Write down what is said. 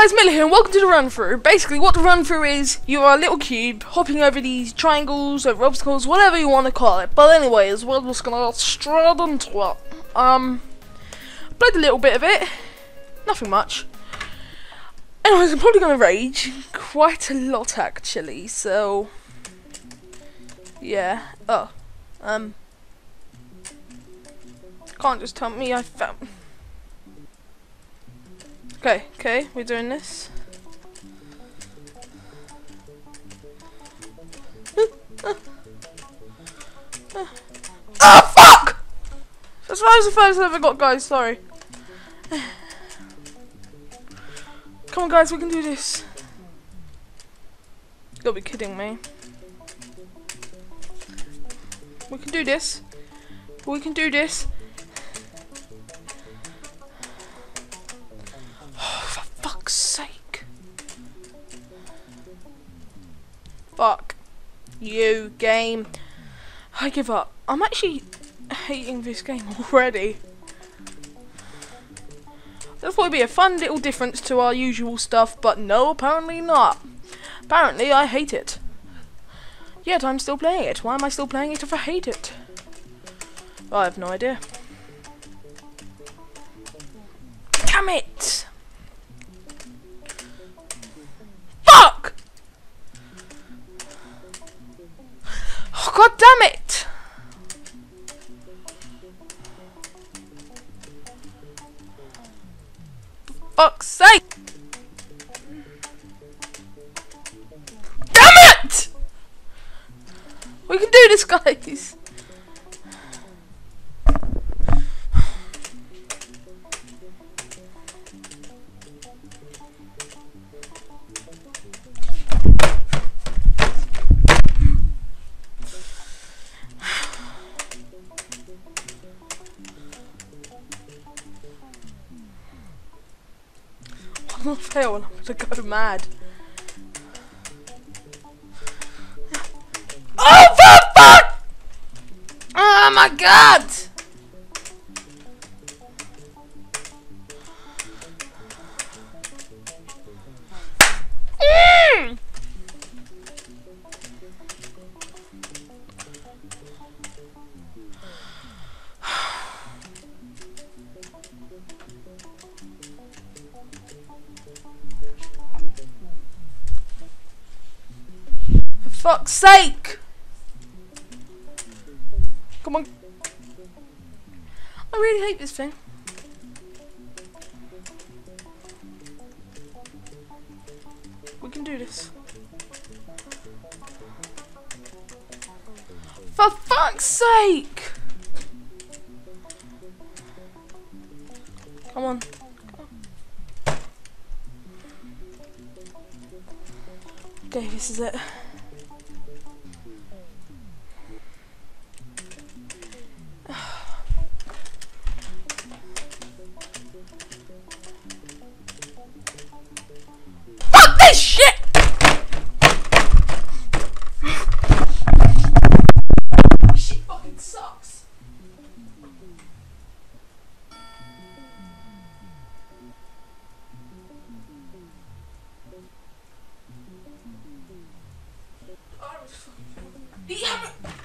guys, Miller here, and welcome to the run-through. Basically, what the run-through is, you are a little cube hopping over these triangles, over obstacles, whatever you want to call it. But anyways, we're just gonna straight into it. Played a little bit of it, nothing much. Anyways, I'm probably gonna rage quite a lot actually. So yeah. Oh, can't just tell me I found. Okay, we're doing this. Oh, fuck! That's far as the first I ever got, guys, sorry. Come on, guys, we can do this. You gotta be kidding me. We can do this. We can do this. Fuck you, game. I give up. I'm actually hating this game already. That would be a fun little difference to our usual stuff, but no, apparently not. Apparently I hate it. Yet I'm still playing it. Why am I still playing it if I hate it? I have no idea. Damn it! God damn it! Fuck's sake! Damn it! We can do this, guys. I'm gonna fail and I'm gonna go mad. Oh, for fuck! Oh my god! Fuck's sake! Come on. I really hate this thing. We can do this. For fuck's sake! Come on. Okay, this is it. The